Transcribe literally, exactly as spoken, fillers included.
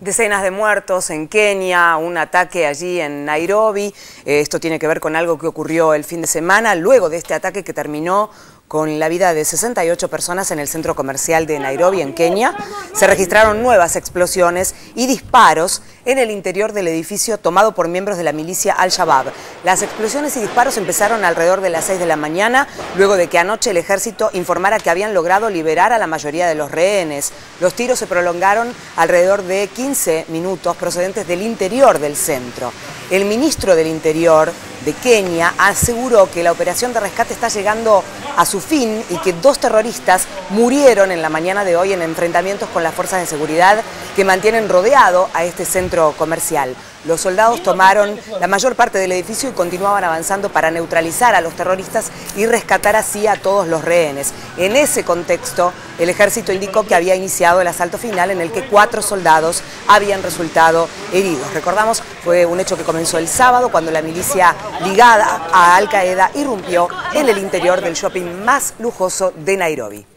Decenas de muertos en Kenia, un ataque allí en Nairobi. Eh, esto tiene que ver con algo que ocurrió el fin de semana, luego de este ataque que terminó con la vida de sesenta y ocho personas en el centro comercial de Nairobi, en Kenia. Se registraron nuevas explosiones y disparos en el interior del edificio tomado por miembros de la milicia Al-Shabaab. Las explosiones y disparos empezaron alrededor de las seis de la mañana, luego de que anoche el ejército informara que habían logrado liberar a la mayoría de los rehenes. Los tiros se prolongaron alrededor de quince minutos procedentes del interior del centro. El ministro del Interior de Kenia aseguró que la operación de rescate está llegando a su fin y que dos terroristas murieron en la mañana de hoy en enfrentamientos con las fuerzas de seguridad que mantienen rodeado a este centro comercial. Los soldados tomaron la mayor parte del edificio y continuaban avanzando para neutralizar a los terroristas y rescatar así a todos los rehenes. En ese contexto, el ejército indicó que había iniciado el asalto final en el que cuatro soldados habían resultado heridos. Recordamos, fue un hecho que comenzó el sábado cuando la milicia ligada a Al-Qaeda irrumpió en el interior del shopping más lujoso de Nairobi.